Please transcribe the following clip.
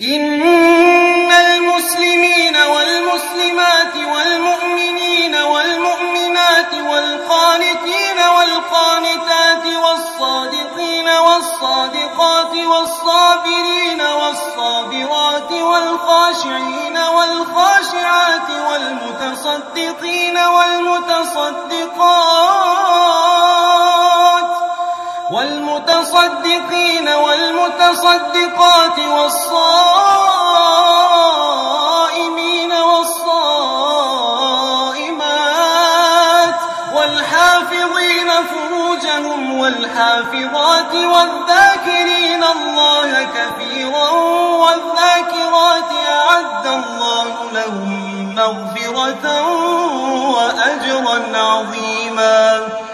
إن المسلمين والمسلمات والمؤمنين والمؤمنات والقانتين والقانتات والصادقين والصادقات والصابرين والصابرات والخاشعين والخاشعات والمتصدقين والمتصدقين والمتصدقات والصائمين والصائمات والحافظين فروجهم والحافظات والذاكرين الله كثيرا والذاكرات أعد الله لهم مغفرة وأجرا عظيما.